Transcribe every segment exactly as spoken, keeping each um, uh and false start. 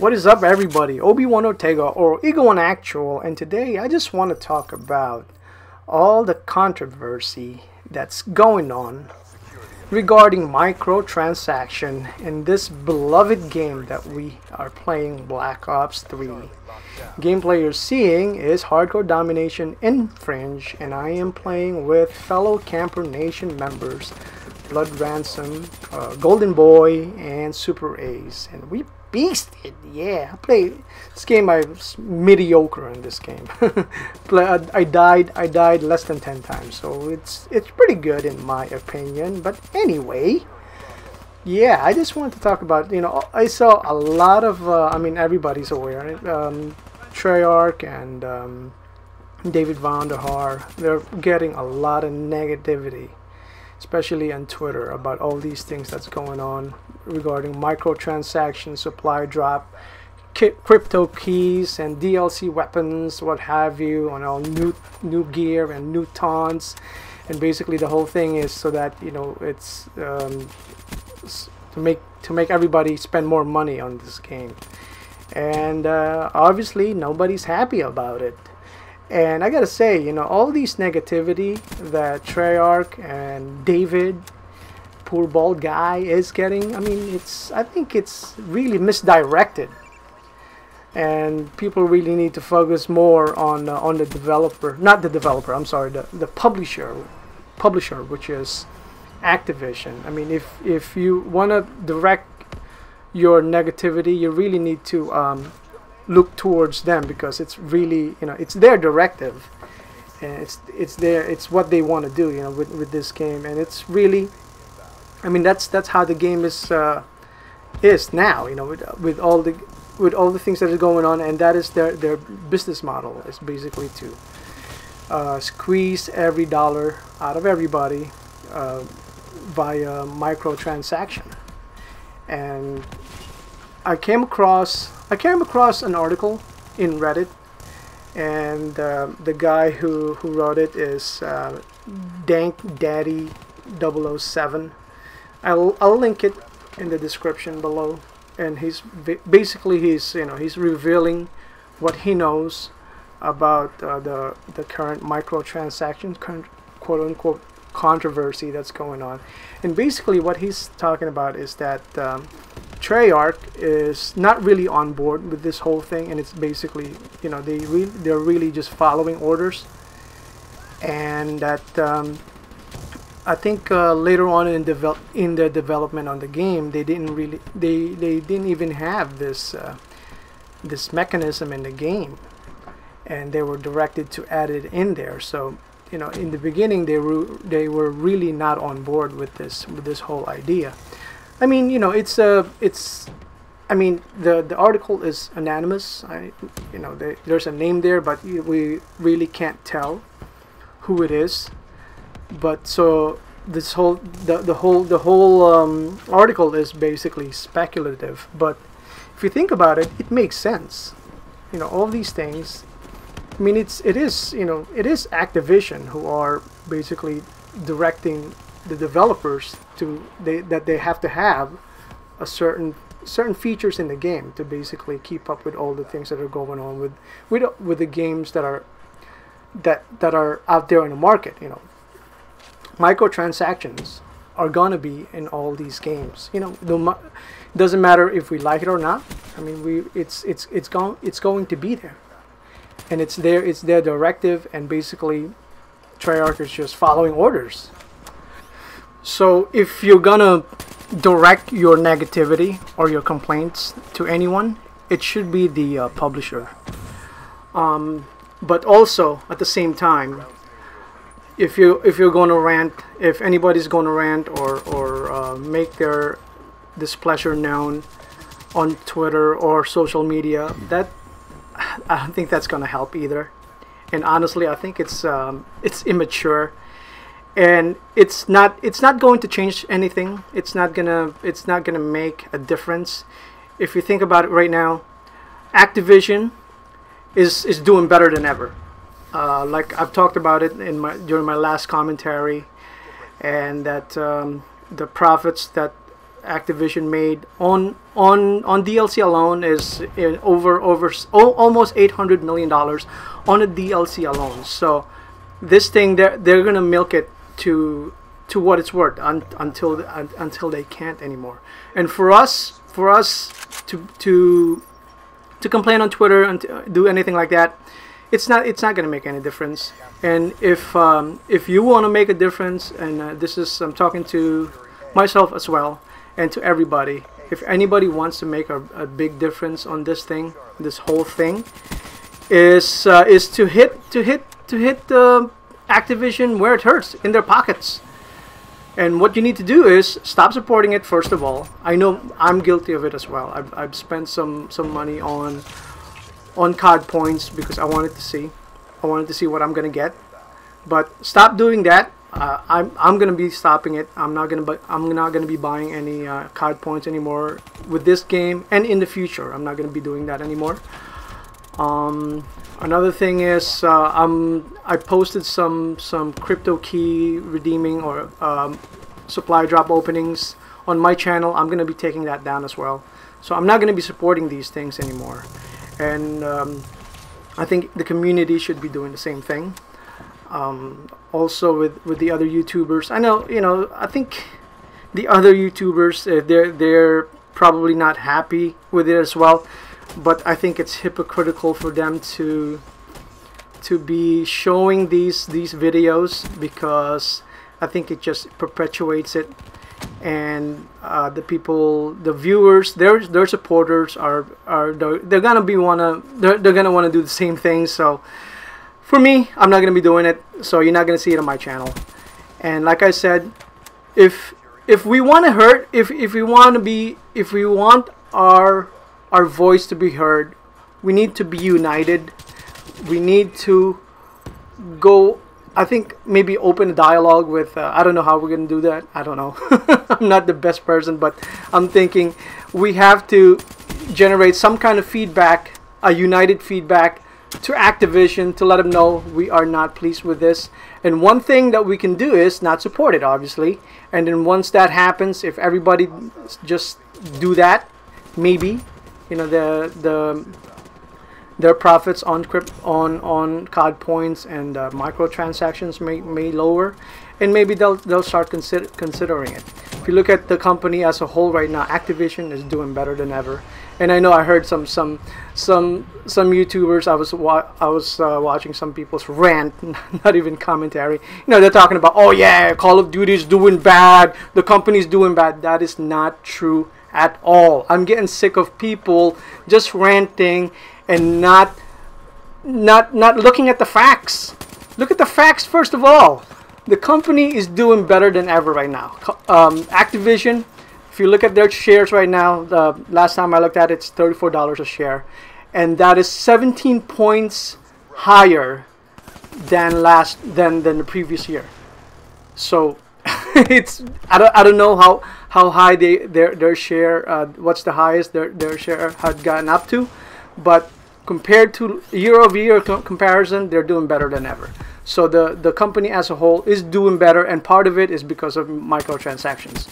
What is up, everybody? Obi-Wan Ortega, or Eagle One Actual, and today I just want to talk about all the controversy that's going on regarding microtransaction in this beloved game that we are playing, Black Ops three. Gameplay you're seeing is Hardcore Domination in Fringe, and I am playing with fellow Camper Nation members, Blood Ransom, uh, Golden Boy, and Super Ace, and we beasted. Yeah, I played this game. I was mediocre in this game. I died I died less than ten times, so it's it's pretty good in my opinion. But anyway, yeah, I just wanted to talk about, you know, I saw a lot of uh, I mean, everybody's aware, um, Treyarch and um, David Van Der Haar, they're getting a lot of negativity, especially on Twitter, about all these things that's going on regarding microtransactions, supply drop, crypto keys, and D L C weapons, what have you, on all new new gear and new taunts. And basically the whole thing is so that, you know, it's um, to make to make everybody spend more money on this game. And uh, obviously nobody's happy about it. And I gotta say, you know, all these negativity that Treyarch and David, poor bald guy, is getting, I mean, it's, I think it's really misdirected. And people really need to focus more on uh, on the developer, not the developer, I'm sorry, the, the publisher, publisher, which is Activision. I mean, if, if you wanna direct your negativity, you really need to um, look towards them, because it's really, you know, it's their directive, and it's it's their it's what they want to do, you know, with, with this game. And it's really, I mean, that's that's how the game is uh, is now, you know, with, with all the with all the things that are going on. And that is their their business model, is basically to uh, squeeze every dollar out of everybody uh, via microtransaction. And I came across I came across an article in Reddit, and uh, the guy who, who wrote it is uh, Dank Daddy double oh seven. I'll, I'll link it in the description below. And he's basically he's you know he's revealing what he knows about uh, the the current microtransaction quote unquote controversy that's going on. And basically what he's talking about is that um, Treyarch is not really on board with this whole thing, and it's basically, you know, they re they're really just following orders. And that um, I think uh, later on in develop in the development on the game, they didn't really they they didn't even have this uh, this mechanism in the game, and they were directed to add it in there. So, you know, in the beginning they were they were really not on board with this with this whole idea. I mean, you know, it's a, uh, it's, I mean, the, the article is anonymous. I, you know, they, there's a name there, but we really can't tell who it is. But so this whole, the, the whole, the whole um, article is basically speculative. But if you think about it, it makes sense. You know, all these things, I mean, it's, it is, you know, it is Activision who are basically directing the developers to they, that they have to have a certain certain features in the game to basically keep up with all the things that are going on with with with the games that are that that are out there in the market. You know, microtransactions are gonna be in all these games. You know, the, doesn't matter if we like it or not. I mean, we it's it's it's going it's going to be there, and it's there. It's their directive, and basically, Treyarch is just following orders. So if you're gonna direct your negativity or your complaints to anyone, it should be the uh, publisher. Um, but also at the same time, if you if you're gonna rant, if anybody's gonna rant or or uh, make their displeasure known on Twitter or social media, that I don't think that's gonna help either. And honestly, I think it's um, it's immature. And it's not it's not going to change anything. It's not gonna it's not gonna make a difference. If you think about it right now, Activision is is doing better than ever. Uh, like I've talked about it in my during my last commentary, and that um, the profits that Activision made on on on D L C alone is in over over oh, almost eight hundred million dollars on a D L C alone. So this thing, they're they're gonna milk it to to what it's worth un, until un, until they can't anymore. And for us for us to to to complain on Twitter and to do anything like that, it's not it's not gonna make any difference. And if um, if you want to make a difference, and uh, this is I'm talking to myself as well, and to everybody, if anybody wants to make a, a big difference on this thing, this whole thing, is uh, is to hit to hit to hit the uh, Activision where it hurts, in their pockets. And what you need to do is stop supporting it. First of all, I know I'm guilty of it as well. I've, I've spent some some money on on C O D points because I wanted to see I wanted to see what I'm gonna get. But stop doing that. Uh, I'm I'm gonna be stopping it. I'm not gonna but I'm not gonna be buying any uh, C O D points anymore with this game, and in the future I'm not gonna be doing that anymore. Um, another thing is uh, I'm I posted some some crypto key redeeming or um, supply drop openings on my channel. I'm gonna be taking that down as well. So I'm not gonna be supporting these things anymore, and um, I think the community should be doing the same thing. Um, also with with the other YouTubers, I know you know I think the other YouTubers, uh, they're they're probably not happy with it as well, but I think it's hypocritical for them to to be showing these these videos, because I think it just perpetuates it. And uh, the people, the viewers, their their supporters are are they're, they're gonna be wanna they're, they're gonna wanna do the same thing. So for me, I'm not gonna be doing it, so you're not gonna see it on my channel. And like I said, if if we want to hurt, if if we want to be, if we want our our voice to be heard, we need to be united. We need to go. I think maybe open a dialogue with. Uh, I don't know how we're gonna do that. I don't know. I'm not the best person, but I'm thinking we have to generate some kind of feedback, a united feedback, to Activision, to let them know we are not pleased with this. And one thing that we can do is not support it, obviously. And then once that happens, if everybody just do that, maybe you know the the their profits on crypt on on C O D points and uh, microtransactions may may lower, and maybe they'll they'll start consider considering it. If you look at the company as a whole right now, Activision is doing better than ever. And I know I heard some some some some YouTubers. I was wa I was uh, watching some people's rant, not even commentary. You know, they're talking about, oh yeah, Call of Duty is doing bad, the company's doing bad. That is not true at all. I'm getting sick of people just ranting and not not not looking at the facts. Look at the facts first of all. The company is doing better than ever right now. Um, Activision, if you look at their shares right now, the last time I looked at it, it's thirty-four dollars a share, and that is seventeen points higher than last than than the previous year. So it's I don't I don't know how how high they their their share uh, what's the highest their their share had gotten up to, but compared to year over year comparison, they're doing better than ever. So the the company as a whole is doing better, and part of it is because of microtransactions.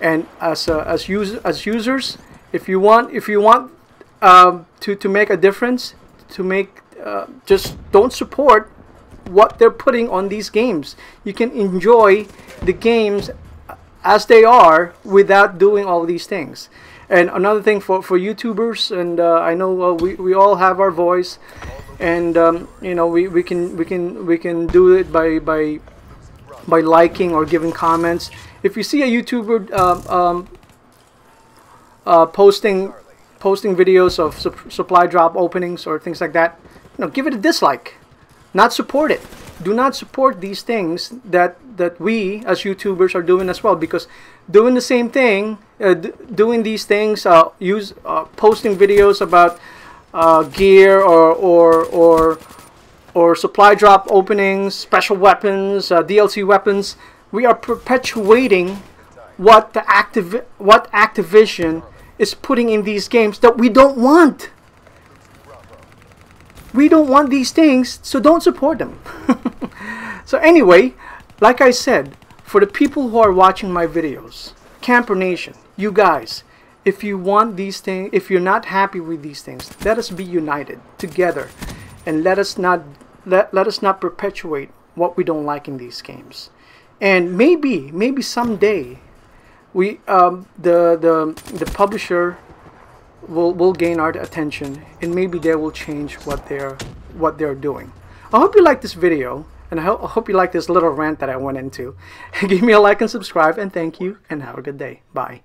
And as uh, as us as users, if you want if you want uh, to to make a difference, to make uh, just don't support what they're putting on these games. You can enjoy the games as they are without doing all these things. And another thing for for YouTubers, and uh, I know uh, we we all have our voice, and um, you know we we can we can we can do it by by by liking or giving comments. If you see a YouTuber uh, um, uh, posting posting videos of su supply drop openings or things like that, you know, give it a dislike. Not support it. Do not support these things that that we as YouTubers are doing as well, because doing the same thing, uh, d doing these things, uh, use uh, posting videos about uh, gear or or or or supply drop openings, special weapons, uh, D L C weapons. We are perpetuating what the active what Activision is putting in these games that we don't want. We don't want these things, so don't support them. So anyway, like I said, for the people who are watching my videos, Camper Nation, you guys, if you want these things, if you're not happy with these things, let us be united together, and let us not let, let us not perpetuate what we don't like in these games. And maybe maybe someday we um, the the the publisher will will gain our attention, and maybe they will change what they're what they're doing. I hope you like this video, and I, ho I hope you like this little rant that I went into. Give me a like and subscribe, and thank you, and have a good day. Bye.